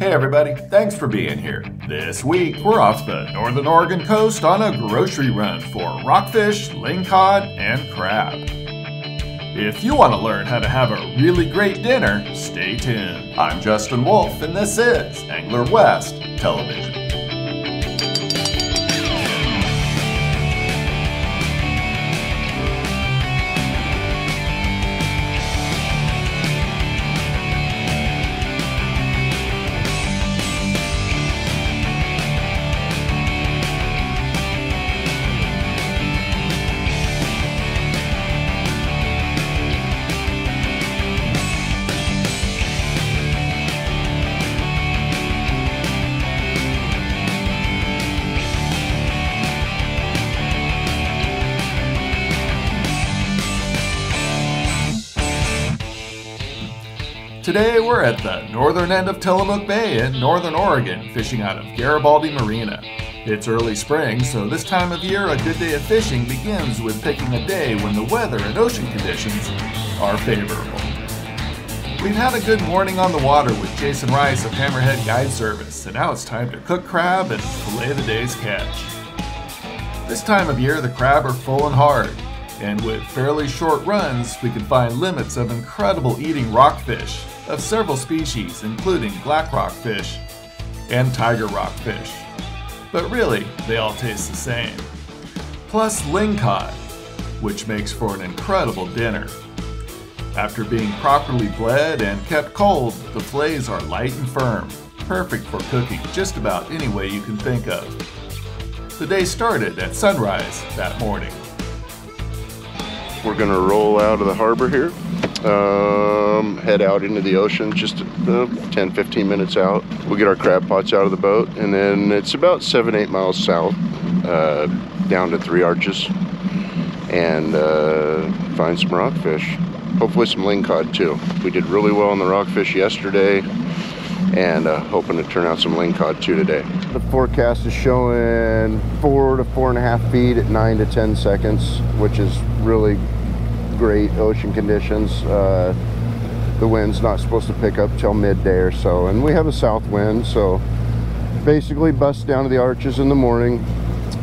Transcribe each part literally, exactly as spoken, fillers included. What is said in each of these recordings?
Hey everybody, thanks for being here. This week we're off the northern Oregon coast on a grocery run for rockfish, lingcod, and crab. If you want to learn how to have a really great dinner, stay tuned. I'm Justin Wolf and this is Angler West Television. Today we're at the northern end of Tillamook Bay in northern Oregon, fishing out of Garibaldi Marina. It's early spring, so this time of year a good day of fishing begins with picking a day when the weather and ocean conditions are favorable. We've had a good morning on the water with Jason Rice of Hammerhead Guide Service, and now it's time to cook crab and fillet the day's catch. This time of year the crab are full and hard, and with fairly short runs we can find limits of incredible eating rockfish of several species, including black rockfish and tiger rockfish. But really, they all taste the same. Plus lingcod, which makes for an incredible dinner. After being properly bled and kept cold, the fillets are light and firm, perfect for cooking just about any way you can think of. The day started at sunrise that morning. We're gonna roll out of the harbor here. Um, head out into the ocean, just uh, ten fifteen minutes out. We'll get our crab pots out of the boat, and then it's about seven eight miles south, uh, down to Three Arches, and uh, find some rockfish. Hopefully some lingcod too. We did really well on the rockfish yesterday, and uh, hoping to turn out some lingcod too today. The forecast is showing four to four and a half feet at nine to ten seconds, which is really great ocean conditions. Uh, the wind's not supposed to pick up till midday or so, and we have a south wind, so basically bust down to the Arches in the morning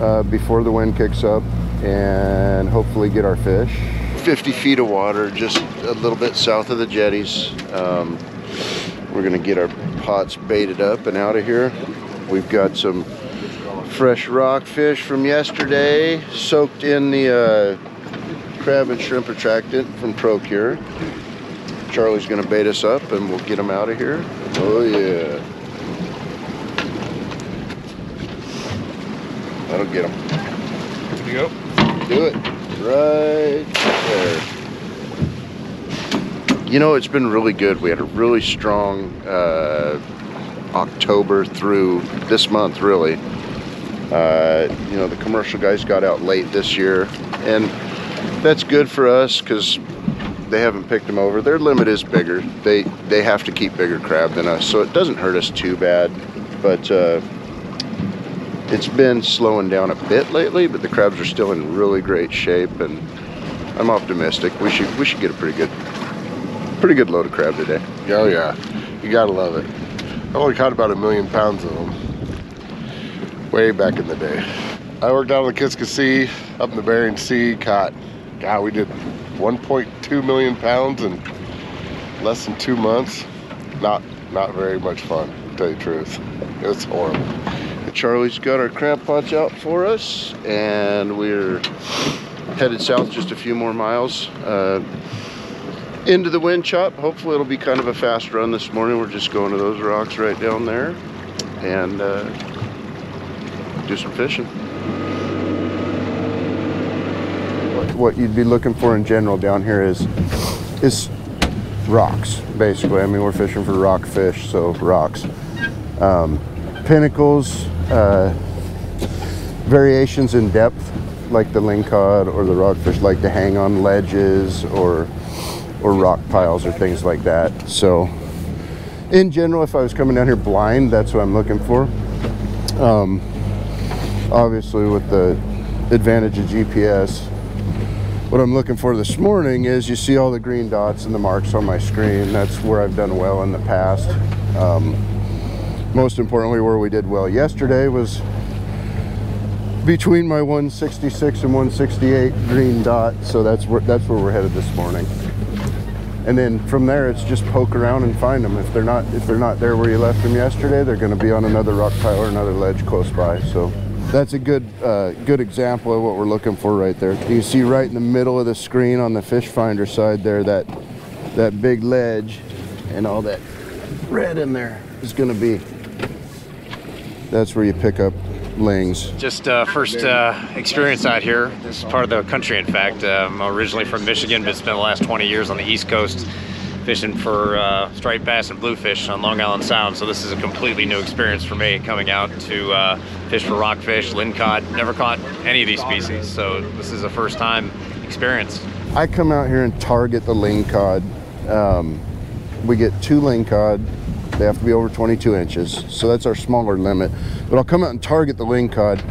uh, before the wind kicks up and hopefully get our fish. fifty feet of water, just a little bit south of the jetties. Um, we're gonna get our pots baited up and out of here. We've got some fresh rockfish from yesterday soaked in the uh, crab and shrimp attractant from Procure. Charlie's gonna bait us up and we'll get them out of here. Oh yeah. That'll get them. Here we go. Do it. Right there. You know, it's been really good. We had a really strong uh, October through this month, really. Uh, you know, the commercial guys got out late this year, and that's good for us because they haven't picked them over. Their limit is bigger. They they have to keep bigger crab than us, so it doesn't hurt us too bad. But uh, it's been slowing down a bit lately, but the crabs are still in really great shape, and I'm optimistic. We should we should get a pretty good pretty good load of crab today. Oh yeah, you gotta love it. I only caught about a million pounds of them way back in the day. I worked out on the Kiska Sea, up in the Bering Sea, caught. God, we did one point two million pounds in less than two months. Not not very much fun, to tell you the truth. It was horrible. Charlie's got our crab pots out for us, and we're headed south just a few more miles. Uh, into the wind chop. Hopefully it'll be kind of a fast run this morning. We're just going to those rocks right down there and uh, do some fishing. What you'd be looking for in general down here is is rocks, basically. I mean, we're fishing for rockfish, so rocks, um, pinnacles, uh, variations in depth, like the lingcod or the rockfish like to hang on ledges or or rock piles or things like that. So in general, if I was coming down here blind, that's what I'm looking for. Um, obviously with the advantage of G P S, what I'm looking for this morning is, you see all the green dots and the marks on my screen. That's where I've done well in the past. Um, most importantly, where we did well yesterday was between my one sixty-six and one sixty-eight green dot. So that's where, that's where we're headed this morning. And then from there, it's just poke around and find them. If they're not, if they're not there where you left them yesterday, they're going to be on another rock pile or another ledge close by. So that's a good, uh, good example of what we're looking for right there. You see right in the middle of the screen on the fish finder side there, that, that big ledge and all that red in there is going to be, that's where you pick up lings. Just uh, first uh, experience out here. This is part of the country, in fact. I'm originally from Michigan, but spent the last twenty years on the East Coast fishing for uh, striped bass and bluefish on Long Island Sound. So this is a completely new experience for me, coming out to uh, fish for rockfish, lincod. Never caught any of these species, so this is a first time experience. I come out here and target the lincod. Um, we get two lincod. They have to be over twenty-two inches, so that's our smaller limit. But I'll come out and target the lincod.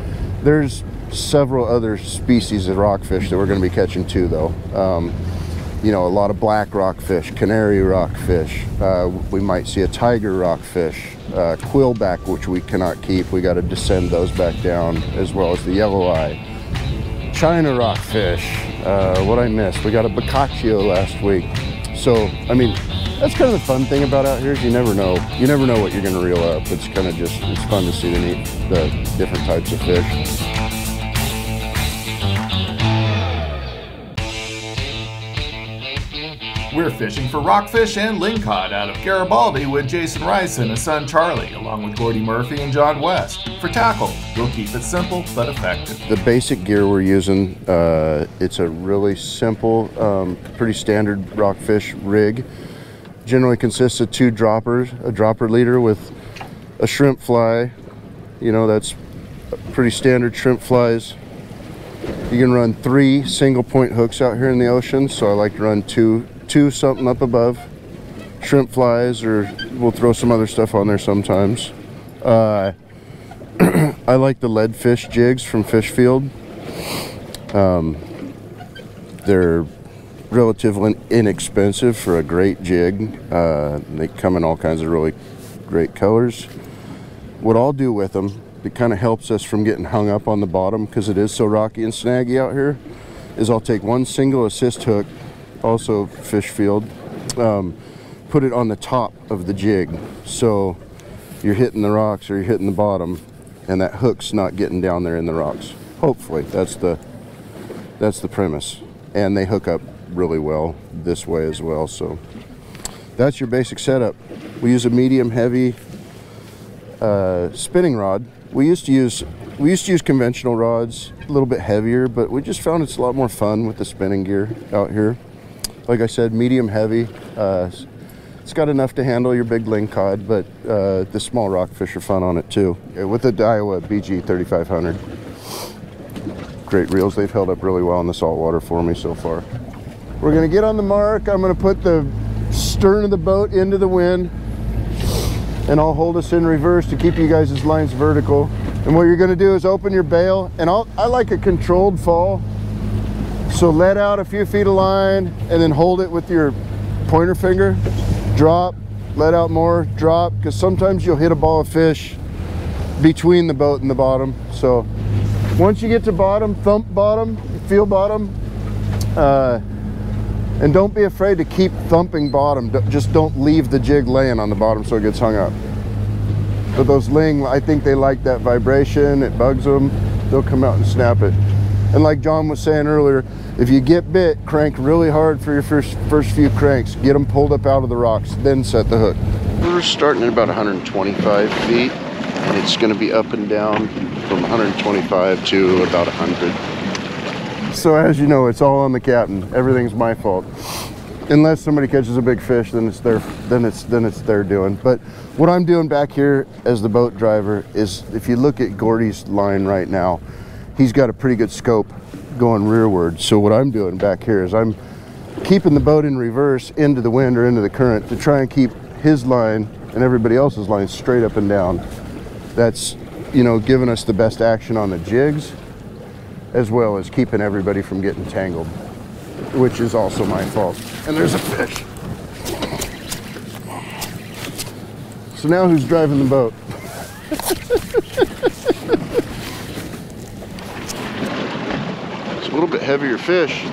There's several other species of rockfish that we're going to be catching too, though. Um, you know, a lot of black rockfish, canary rockfish. Uh, we might see a tiger rockfish, uh, quillback, which we cannot keep. We got to descend those back down, as well as the yellow eye, China rockfish. Uh, what I missed? We got a boccaccio last week. So, I mean, that's kind of the fun thing about out here, is you never know. You never know what you're going to reel up. It's kind of just, it's fun to see the, neat, the different types of fish. We're fishing for rockfish and lincod out of Garibaldi with Jason Rice and his son Charlie, along with Gordy Murphy and John West. For tackle, we'll keep it simple but effective. The basic gear we're using, uh, it's a really simple, um, pretty standard rockfish rig. Generally consists of two droppers, a dropper leader with a shrimp fly. You know, that's pretty standard shrimp flies. You can run three single point hooks out here in the ocean, so I like to run two, two something up above. Shrimp flies, or we'll throw some other stuff on there sometimes. Uh, I like the lead fish jigs from Fish Field. Um, they're relatively inexpensive for a great jig. Uh, they come in all kinds of really great colors. What I'll do with them, it kind of helps us from getting hung up on the bottom, because it is so rocky and snaggy out here, is I'll take one single assist hook, also Fish Field, um, put it on the top of the jig. So you're hitting the rocks or you're hitting the bottom, and that hook's not getting down there in the rocks. Hopefully, that's the, that's the premise. And they hook up really well this way as well. So that's your basic setup. We use a medium heavy uh, spinning rod. We used to use we used to use conventional rods, a little bit heavier, but we just found it's a lot more fun with the spinning gear out here. Like I said, medium heavy. Uh, it's got enough to handle your big lincod, but uh, the small rockfish are fun on it too. With the Daiwa B G thirty-five hundred, great reels. They've held up really well in the saltwater for me so far. We're gonna get on the mark. I'm gonna put the stern of the boat into the wind, and I'll hold us in reverse to keep you guys' lines vertical. And what you're gonna do is open your bail, and I'll, I like a controlled fall. So let out a few feet of line, and then hold it with your pointer finger. Drop, let out more, drop, because sometimes you'll hit a ball of fish between the boat and the bottom. So once you get to bottom, thump bottom, feel bottom. Uh, And don't be afraid to keep thumping bottom. Just don't leave the jig laying on the bottom so it gets hung up. But those ling, I think they like that vibration. It bugs them. They'll come out and snap it. And like John was saying earlier, if you get bit, crank really hard for your first, first few cranks. Get them pulled up out of the rocks, then set the hook. We're starting at about one hundred twenty-five feet, and it's gonna be up and down from one hundred twenty-five to about one hundred. So as you know, it's all on the captain. Everything's my fault. Unless somebody catches a big fish, then it's their then it's then it's their doing. But what I'm doing back here as the boat driver is, if you look at Gordy's line right now, he's got a pretty good scope going rearward. So what I'm doing back here is I'm keeping the boat in reverse into the wind or into the current to try and keep his line and everybody else's line straight up and down. That's, you know, giving us the best action on the jigs, as well as keeping everybody from getting tangled. which is also my fault. And there's a fish. So now who's driving the boat? It's a little bit heavier fish.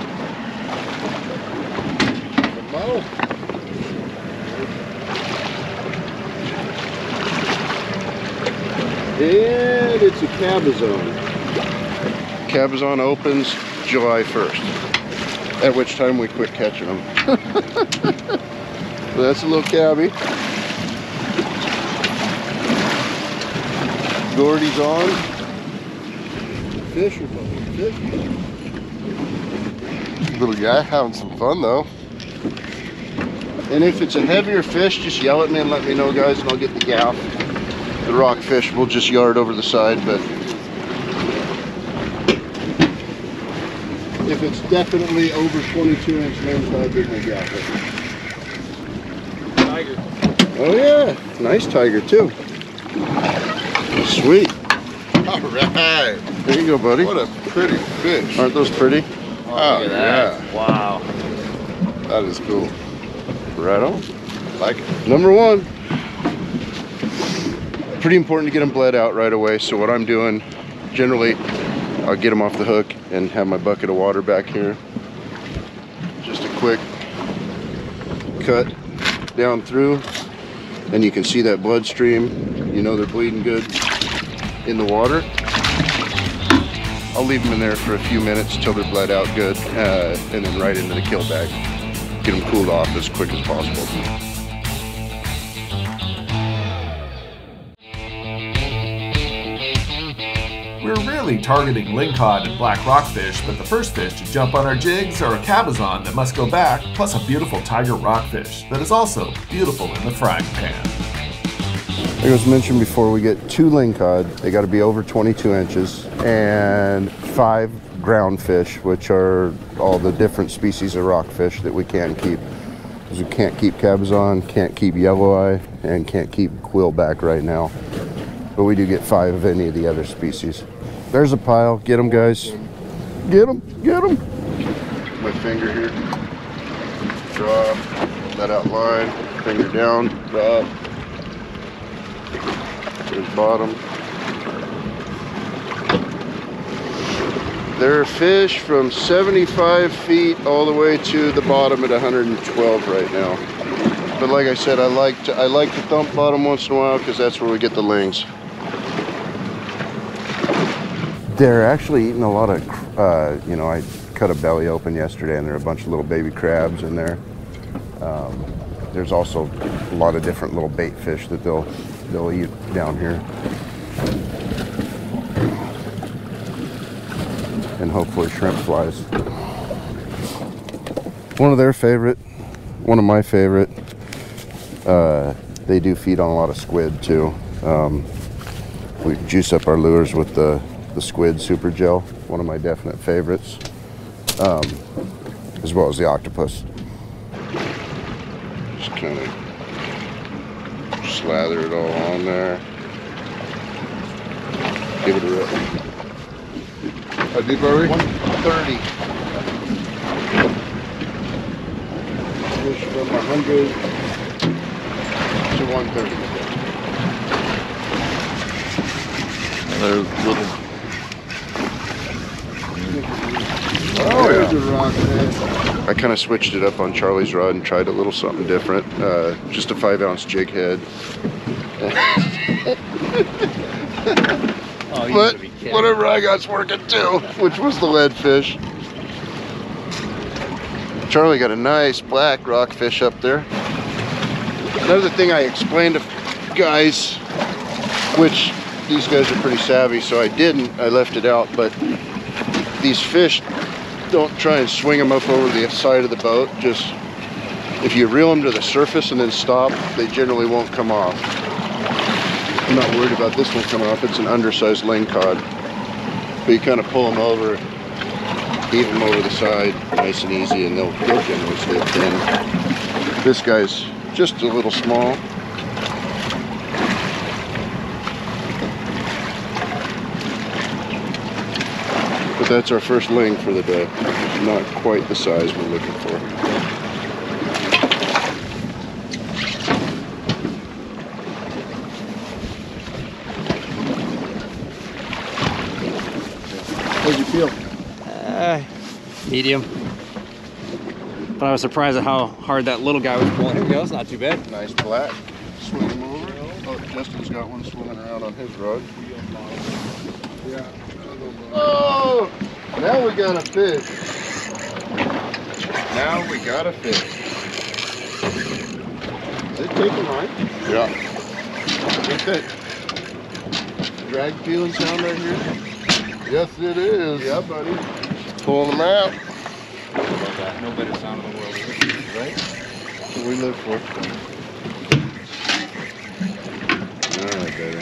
And it's a cabazon. Cabazon opens July first, at which time we quit catching them. So that's a little cabby. Gordy's on. Fish are fish. Little guy having some fun though. And if it's a heavier fish, just yell at me and let me know, guys, and I'll get the gaff. The rockfish will just yard over the side, but if it's definitely over twenty-two inch length, I'll get my gaff. Tiger. Oh yeah, nice tiger too. Sweet. All right. There you go, buddy. What a pretty fish. Aren't those pretty? Oh, oh look at that. Yeah. Wow. That is cool. Right on. Like it. Number one. Pretty important to get them bled out right away. So what I'm doing, generally, I'll get them off the hook and have my bucket of water back here. Just a quick cut down through, and you can see that bloodstream. You know they're bleeding good in the water. I'll leave them in there for a few minutes till they're bled out good, uh, and then right into the kill bag. Get them cooled off as quick as possible. We're really targeting lingcod and black rockfish, but the first fish to jump on our jigs are a cabazon that must go back, plus a beautiful tiger rockfish that is also beautiful in the frying pan. Like I was mentioned before, we get two lingcod, they got to be over twenty-two inches, and five ground fish, which are all the different species of rockfish that we can keep. Because we can't keep cabazon, can't keep yelloweye, and can't keep quillback right now. But we do get five of any of the other species. There's a pile. Get them, guys. Get them, get them. My finger here. Drop. Let out line. Finger down. Drop. There's bottom. There are fish from seventy-five feet all the way to the bottom at one hundred twelve right now. But like I said, I like to I like to thump bottom once in a while because that's where we get the lings. They're actually eating a lot of, uh, you know, I cut a belly open yesterday and there are a bunch of little baby crabs in there. Um, there's also a lot of different little bait fish that they'll they'll eat down here, and hopefully shrimp flies. One of their favorite, one of my favorite. Uh, they do feed on a lot of squid too. Um, we juice up our lures with the the squid super gel, one of my definite favorites, um, as well as the octopus. Just kind of slather it all on there. Give it a rip. How deep are we? one thirty. Push from one hundred to one thirty. Another little. Oh, there's a rock there. I kind of switched it up on Charlie's rod and tried a little something different. Uh, just a five ounce jig head. Oh, but whatever I got's working too, which was the lead fish. Charlie got a nice black rockfish up there. Another thing I explained to guys, which these guys are pretty savvy, so I didn't, I left it out, but these fish, don't try and swing them up over the side of the boat. Just if you reel them to the surface and then stop, they generally won't come off. I'm not worried about this one coming off. It's an undersized lingcod, but you kind of pull them over, heave them over the side, nice and easy, and they'll generally stay thin. This guy's just a little small. But that's our first ling for the day. Not quite the size we're looking for. How'd you feel? Uh, medium. But I was surprised at how hard that little guy was pulling. Here we go, it's not too bad. Nice black. Swing him over. Oh, Justin's got one swimming around on his rod. Yeah. Oh! Now we got a fish. Now we got a fish. Is it taking life? Yeah. Good fish. Drag feeling sound right here? Yes, it is. Yeah, buddy. Pulling them out. No better sound in the world, right? That's what we live for. All right, baby.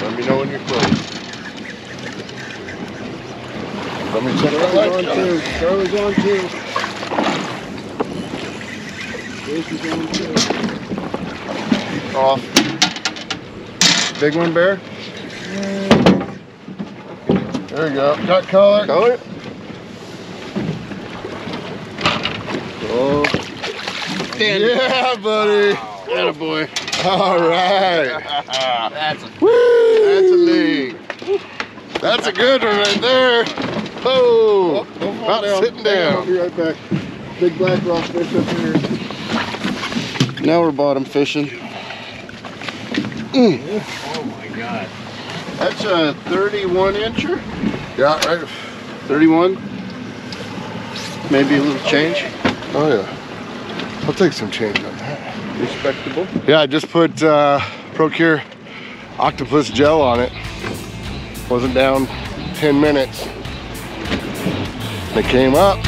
Let me know when you're close. Let me check it out. Charlie's on too. Jason's on too. Off. Big one, Bear? Yeah. There you go. Got color. Color. Oh. Yeah, buddy. Wow. Attaboy. All right. That's a Woo. That's a league. That's a good one right there. Oh, oh about down. Sitting down. I'll be right back. Big black rock fish up here. Now we're bottom fishing. Mm. Oh my God. That's a thirty-one incher. Yeah, right. thirty-one. Maybe a little change. Oh yeah. I'll take some change on that. Respectable. Yeah, I just put uh, Procure octopus gel on it. Wasn't down ten minutes. It came up.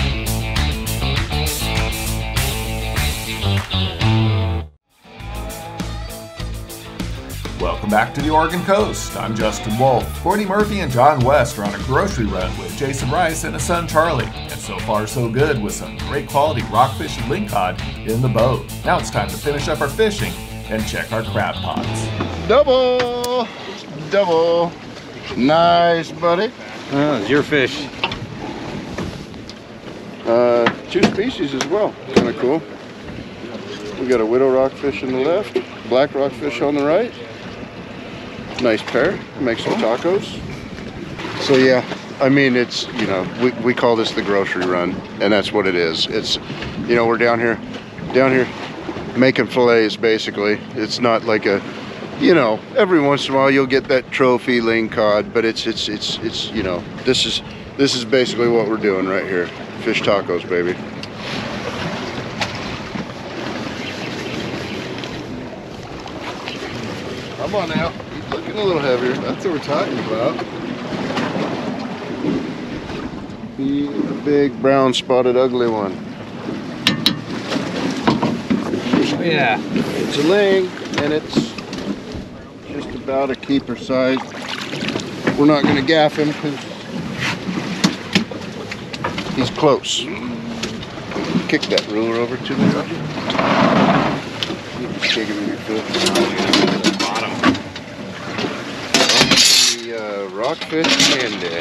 Welcome back to the Oregon coast. I'm Justin Wolf. Gordy Murphy and John West are on a grocery run with Jason Rice and his son Charlie. And so far so good with some great quality rockfish and ling cod in the boat. Now it's time to finish up our fishing and check our crab pots. Double, double. Nice, buddy. Oh, it's your fish. Uh, two species as well, kind of cool. We got a widow rockfish on the left, black rockfish on the right. Nice pair, make some tacos. So yeah, I mean, it's, you know, we, we call this the grocery run, and that's what it is. It's, you know, we're down here, down here making fillets basically. It's not like a, you know, every once in a while you'll get that trophy ling cod, but it's, it's, it's, it's, you know, this is, this is basically what we're doing right here. Fish tacos, baby. Come on now. Looking a little heavier. That's what we're talking about. The big brown spotted ugly one. Yeah. It's a ling, and it's just about a keeper size. We're not going to gaff him because he's close. Kick that ruler over to me, Roger. You can stick him in your foot. Uh, rockfish candy.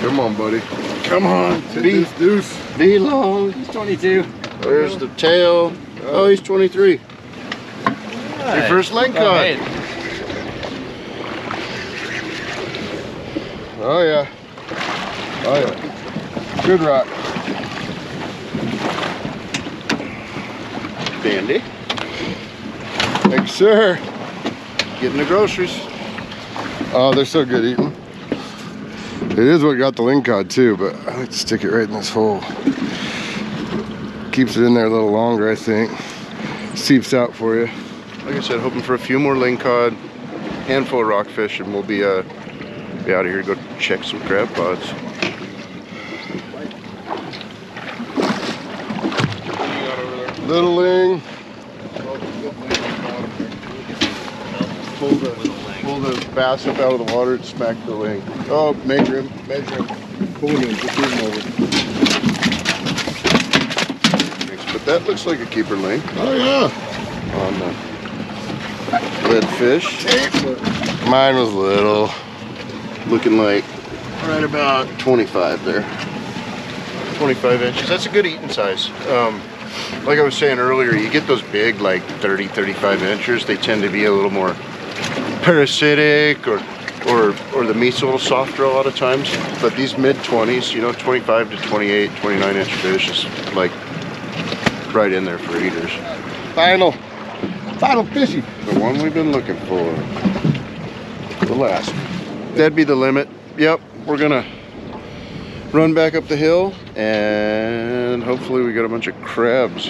Come on, buddy. Come on. Be, deuce. Be long. He's twenty-two. There's the tail. Oh, he's twenty-three. Right. Your first ling cod. Right. Oh, yeah. Oh, yeah. Good rock. Dandy. Thanks, sir. Getting the groceries. Oh, they're so good eating. It is what got the ling cod too, but I like to stick it right in this hole. Keeps it in there a little longer, I think. Seeps out for you. Like I said, hoping for a few more ling cod, handful of rockfish, and we'll be uh be out of here to go check some crab pots. Little ling. Pull the, pull the bass up out of the water and smack the ling. Oh, measure him, measure him. Pull him in, just move him over. But that looks like a keeper ling. Oh, yeah. On the lead fish. Mine was little. looking like right about twenty-five there. twenty-five inches, that's a good eating size. Um, like I was saying earlier, you get those big like thirty, thirty-five inchers, they tend to be a little more parasitic or or or the meat's a little softer a lot of times, but these mid twenties, you know, twenty-five to twenty-eight, twenty-nine inch fish is like right in there for eaters. Final, final fishy. The one we've been looking for, the last. That'd be the limit. Yep, we're gonna run back up the hill and hopefully we got a bunch of crabs.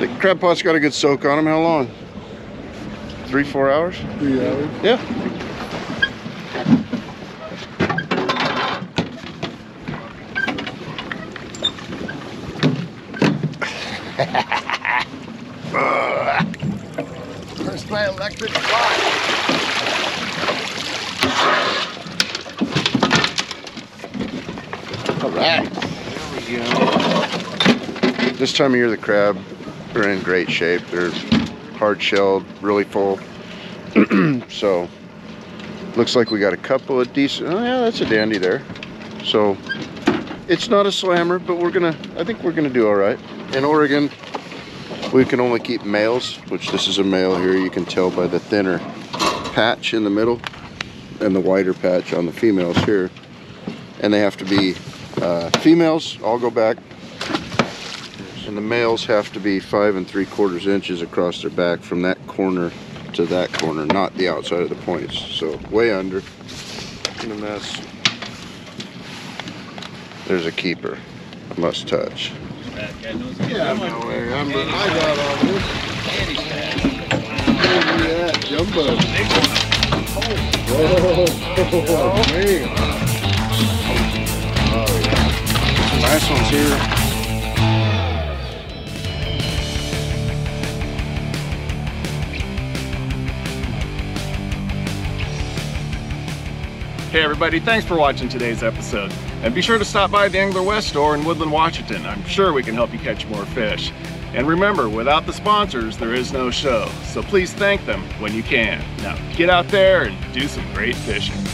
The crab pot's got a good soak on them. How long? Three, four hours? Three hours. Yeah. First by electric fly. All right, here we go. This time of year the crab are in great shape. They're hard shelled, really full. So looks like we got a couple of decent, oh yeah, that's a dandy there. So it's not a slammer, but we're gonna, I think we're gonna do all right. In Oregon, we can only keep males, which this is a male here. You can tell by the thinner patch in the middle and the wider patch on the females here. And they have to be uh, females, all go back. And the males have to be five and three quarters inches across their back from that corner to that corner, not the outside of the points. So way under. And then that's, there's a keeper, must touch. Yeah, I'm no way. I'm, I got all this. Look at that jumbo. Whoa, oh, man. Oh, yeah. Last one's here. Hey everybody, thanks for watching today's episode. And be sure to stop by the Angler West store in Woodland, Washington. I'm sure we can help you catch more fish. And remember, without the sponsors, there is no show. So please thank them when you can. Now get out there and do some great fishing.